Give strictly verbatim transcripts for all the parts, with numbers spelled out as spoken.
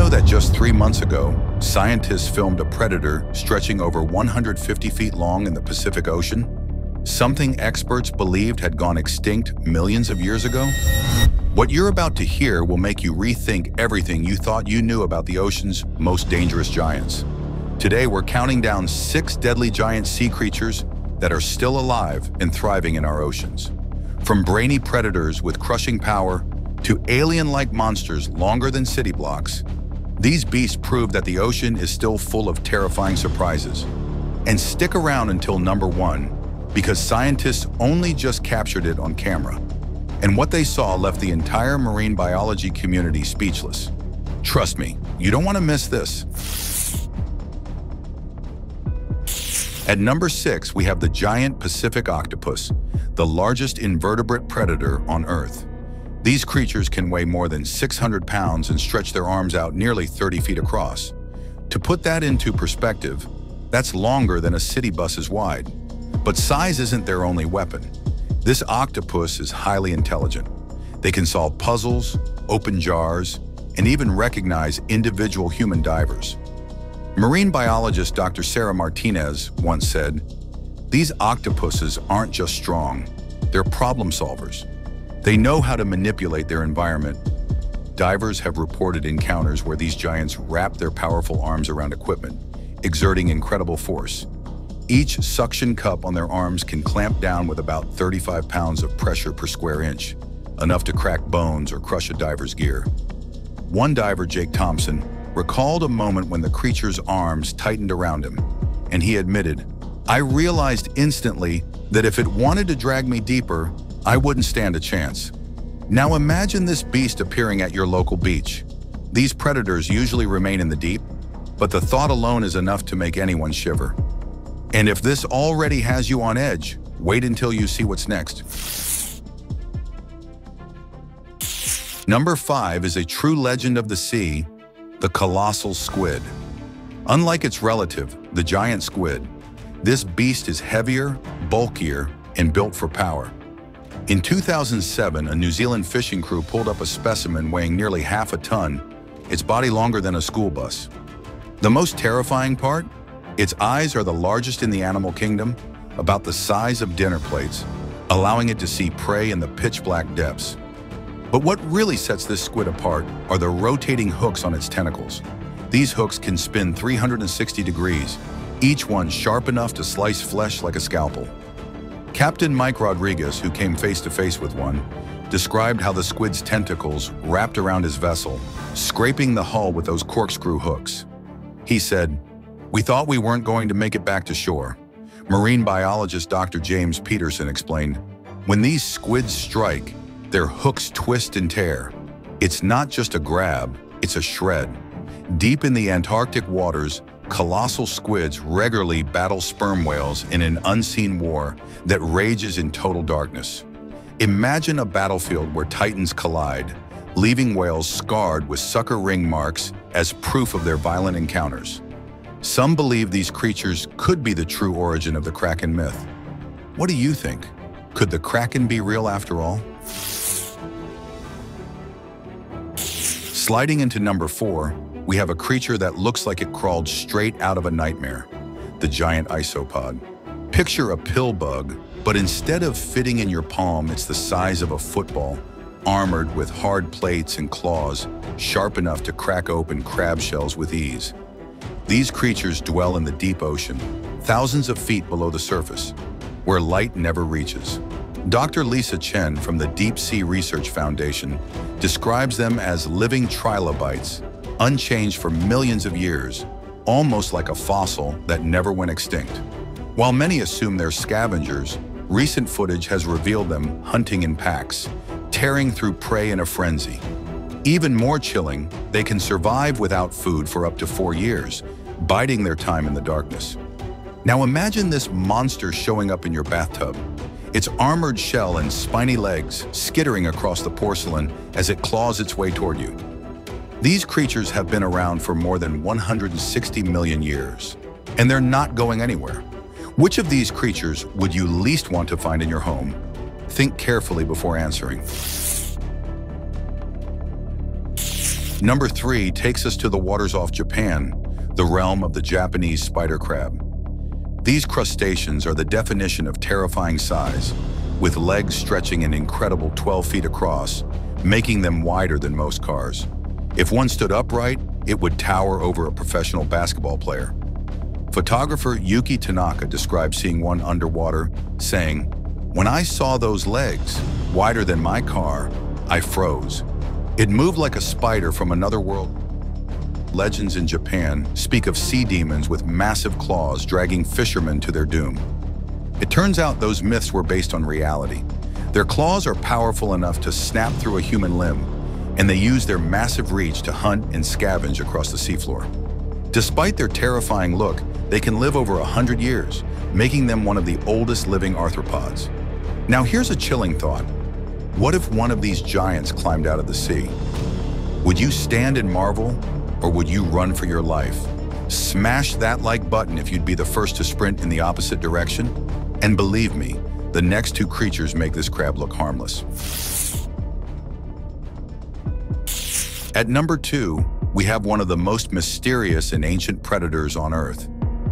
know that just three months ago, scientists filmed a predator stretching over one hundred fifty feet long in the Pacific Ocean? Something experts believed had gone extinct millions of years ago? What you're about to hear will make you rethink everything you thought you knew about the ocean's most dangerous giants. Today, we're counting down six deadly giant sea creatures that are still alive and thriving in our oceans. From brainy predators with crushing power to alien-like monsters longer than city blocks, these beasts prove that the ocean is still full of terrifying surprises. And stick around until number one, because scientists only just captured it on camera. And what they saw left the entire marine biology community speechless. Trust me, you don't want to miss this. At number six, we have the giant Pacific octopus, the largest invertebrate predator on Earth. These creatures can weigh more than six hundred pounds and stretch their arms out nearly thirty feet across. To put that into perspective, that's longer than a city bus is wide. But size isn't their only weapon. This octopus is highly intelligent. They can solve puzzles, open jars, and even recognize individual human divers. Marine biologist Doctor Sarah Martinez once said, "These octopuses aren't just strong, they're problem solvers. They know how to manipulate their environment." Divers have reported encounters where these giants wrap their powerful arms around equipment, exerting incredible force. Each suction cup on their arms can clamp down with about thirty-five pounds of pressure per square inch, enough to crack bones or crush a diver's gear. One diver, Jake Thompson, recalled a moment when the creature's arms tightened around him, and he admitted, "I realized instantly that if it wanted to drag me deeper, I wouldn't stand a chance." Now imagine this beast appearing at your local beach. These predators usually remain in the deep, but the thought alone is enough to make anyone shiver. And if this already has you on edge, wait until you see what's next. Number five is a true legend of the sea, the colossal squid. Unlike its relative, the giant squid, this beast is heavier, bulkier, and built for power. In two thousand seven, a New Zealand fishing crew pulled up a specimen weighing nearly half a ton, its body longer than a school bus. The most terrifying part? Its eyes are the largest in the animal kingdom, about the size of dinner plates, allowing it to see prey in the pitch-black depths. But what really sets this squid apart are the rotating hooks on its tentacles. These hooks can spin three hundred sixty degrees, each one sharp enough to slice flesh like a scalpel. Captain Mike Rodriguez, who came face-to-face with one, described how the squid's tentacles wrapped around his vessel, scraping the hull with those corkscrew hooks. He said, "We thought we weren't going to make it back to shore." Marine biologist Doctor James Peterson explained, "When these squids strike, their hooks twist and tear. It's not just a grab, it's a shred." Deep in the Antarctic waters, colossal squids regularly battle sperm whales in an unseen war that rages in total darkness. Imagine a battlefield where titans collide, leaving whales scarred with sucker ring marks as proof of their violent encounters. Some believe these creatures could be the true origin of the Kraken myth. What do you think? Could the Kraken be real after all? Sliding into number four, we have a creature that looks like it crawled straight out of a nightmare, the giant isopod. Picture a pill bug, but instead of fitting in your palm, it's the size of a football, armored with hard plates and claws, sharp enough to crack open crab shells with ease. These creatures dwell in the deep ocean, thousands of feet below the surface, where light never reaches. Doctor Lisa Chen from the Deep Sea Research Foundation describes them as living trilobites, unchanged for millions of years, almost like a fossil that never went extinct. While many assume they're scavengers, recent footage has revealed them hunting in packs, tearing through prey in a frenzy. Even more chilling, they can survive without food for up to four years, biding their time in the darkness. Now imagine this monster showing up in your bathtub, its armored shell and spiny legs skittering across the porcelain as it claws its way toward you. These creatures have been around for more than one hundred sixty million years, and they're not going anywhere. Which of these creatures would you least want to find in your home? Think carefully before answering. Number three takes us to the waters off Japan, the realm of the Japanese spider crab. These crustaceans are the definition of terrifying size, with legs stretching an incredible twelve feet across, making them wider than most cars. If one stood upright, it would tower over a professional basketball player. Photographer Yuki Tanaka described seeing one underwater, saying, "When I saw those legs, wider than my car, I froze. It moved like a spider from another world." Legends in Japan speak of sea demons with massive claws dragging fishermen to their doom. It turns out those myths were based on reality. Their claws are powerful enough to snap through a human limb, and they use their massive reach to hunt and scavenge across the seafloor. Despite their terrifying look, they can live over one hundred years, making them one of the oldest living arthropods. Now here's a chilling thought. What if one of these giants climbed out of the sea? Would you stand and marvel? Or would you run for your life? Smash that like button if you'd be the first to sprint in the opposite direction. And believe me, the next two creatures make this crab look harmless. At number two, we have one of the most mysterious and ancient predators on Earth,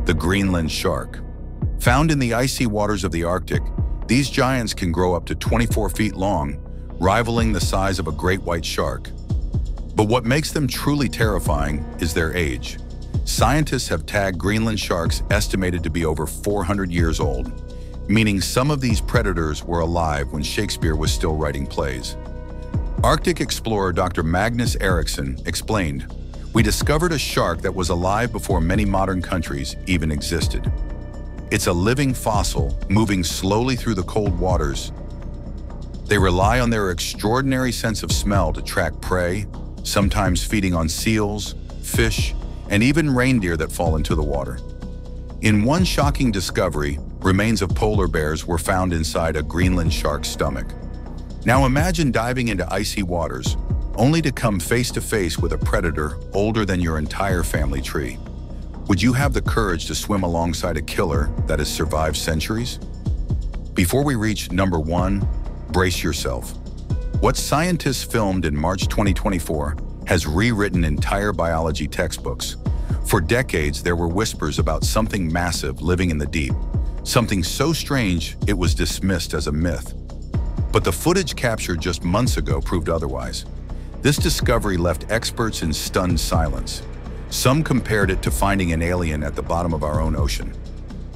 the Greenland shark. Found in the icy waters of the Arctic, these giants can grow up to twenty-four feet long, rivaling the size of a great white shark. But what makes them truly terrifying is their age. Scientists have tagged Greenland sharks estimated to be over four hundred years old, meaning some of these predators were alive when Shakespeare was still writing plays. Arctic explorer Doctor Magnus Eriksson explained, "We discovered a shark that was alive before many modern countries even existed. It's a living fossil moving slowly through the cold waters. They rely on their extraordinary sense of smell to track prey, sometimes feeding on seals, fish, and even reindeer that fall into the water." In one shocking discovery, remains of polar bears were found inside a Greenland shark's stomach. Now imagine diving into icy waters, only to come face to face with a predator older than your entire family tree. Would you have the courage to swim alongside a killer that has survived centuries? Before we reach number one, brace yourself. What scientists filmed in March twenty twenty-four has rewritten entire biology textbooks. For decades, there were whispers about something massive living in the deep, something so strange it was dismissed as a myth. But the footage captured just months ago proved otherwise. This discovery left experts in stunned silence. Some compared it to finding an alien at the bottom of our own ocean.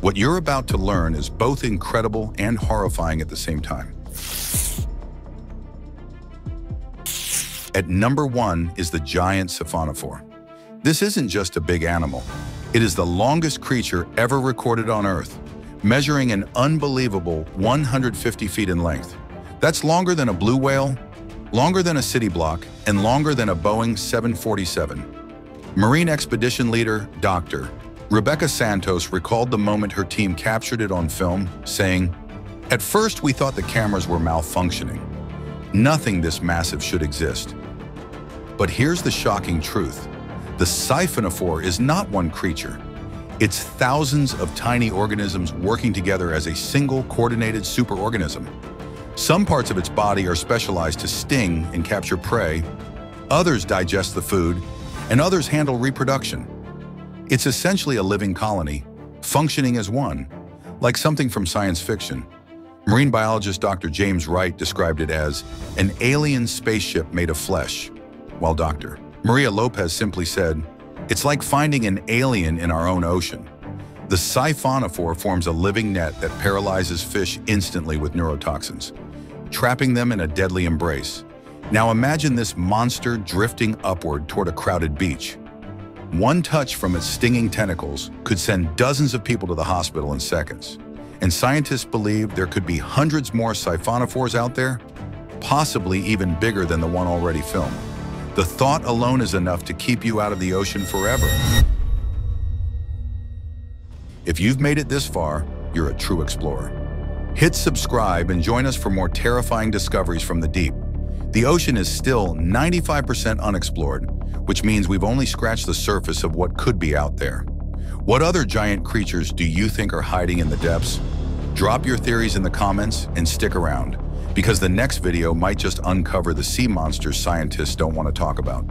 What you're about to learn is both incredible and horrifying at the same time. At number one is the giant siphonophore. This isn't just a big animal. It is the longest creature ever recorded on Earth, measuring an unbelievable one hundred fifty feet in length. That's longer than a blue whale, longer than a city block, and longer than a Boeing seven forty-seven. Marine expedition leader, Doctor Rebecca Santos recalled the moment her team captured it on film, saying, "At first we thought the cameras were malfunctioning. Nothing this massive should exist." But here's the shocking truth. The siphonophore is not one creature. It's thousands of tiny organisms working together as a single coordinated superorganism. Some parts of its body are specialized to sting and capture prey, others digest the food, and others handle reproduction. It's essentially a living colony, functioning as one, like something from science fiction. Marine biologist Doctor James Wright described it as an alien spaceship made of flesh, while Doctor Maria Lopez simply said, "It's like finding an alien in our own ocean." The siphonophore forms a living net that paralyzes fish instantly with neurotoxins, trapping them in a deadly embrace. Now imagine this monster drifting upward toward a crowded beach. One touch from its stinging tentacles could send dozens of people to the hospital in seconds. And scientists believe there could be hundreds more siphonophores out there, possibly even bigger than the one already filmed. The thought alone is enough to keep you out of the ocean forever. If you've made it this far, you're a true explorer. Hit subscribe and join us for more terrifying discoveries from the deep. The ocean is still ninety-five percent unexplored, which means we've only scratched the surface of what could be out there. What other giant creatures do you think are hiding in the depths? Drop your theories in the comments and stick around, because the next video might just uncover the sea monsters scientists don't want to talk about.